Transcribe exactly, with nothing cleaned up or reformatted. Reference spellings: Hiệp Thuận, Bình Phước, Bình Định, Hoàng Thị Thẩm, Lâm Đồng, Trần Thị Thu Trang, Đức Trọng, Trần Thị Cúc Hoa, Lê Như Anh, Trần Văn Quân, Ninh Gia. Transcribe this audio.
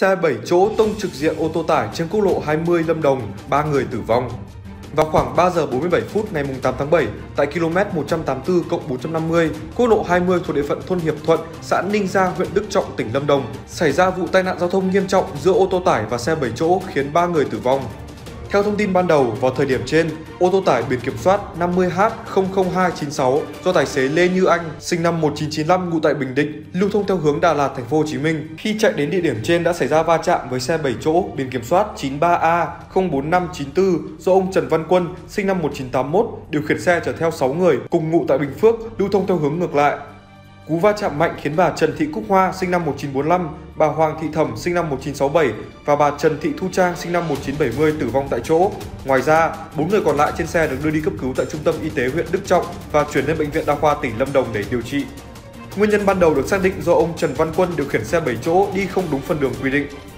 Xe bảy chỗ tông trực diện ô tô tải trên quốc lộ hai mươi Lâm Đồng, ba người tử vong. Vào khoảng ba giờ bốn mươi bảy phút ngày tám tháng bảy, tại km một trăm tám mươi tư cộng bốn trăm năm mươi, quốc lộ hai mươi thuộc địa phận thôn Hiệp Thuận, xã Ninh Gia, huyện Đức Trọng, tỉnh Lâm Đồng, xảy ra vụ tai nạn giao thông nghiêm trọng giữa ô tô tải và xe bảy chỗ khiến ba người tử vong. Theo thông tin ban đầu, vào thời điểm trên, ô tô tải biển kiểm soát năm mươi H không không hai chín sáu do tài xế Lê Như Anh, sinh năm một nghìn chín trăm chín mươi lăm, ngụ tại Bình Định, lưu thông theo hướng Đà Lạt, Thành phố Hồ Chí Minh. Khi chạy đến địa điểm trên đã xảy ra va chạm với xe bảy chỗ biển kiểm soát chín ba A không bốn năm chín tư do ông Trần Văn Quân, sinh năm một nghìn chín trăm tám mươi mốt, điều khiển xe chở theo sáu người cùng ngụ tại Bình Phước, lưu thông theo hướng ngược lại. Cú va chạm mạnh khiến bà Trần Thị Cúc Hoa, sinh năm một nghìn chín trăm bốn mươi lăm, bà Hoàng Thị Thẩm, sinh năm một nghìn chín trăm sáu mươi bảy và bà Trần Thị Thu Trang, sinh năm một nghìn chín trăm bảy mươi tử vong tại chỗ. Ngoài ra, bốn người còn lại trên xe được đưa đi cấp cứu tại Trung tâm Y tế huyện Đức Trọng và chuyển lên Bệnh viện Đa khoa tỉnh Lâm Đồng để điều trị. Nguyên nhân ban đầu được xác định do ông Trần Văn Quân điều khiển xe bảy chỗ đi không đúng phần đường quy định.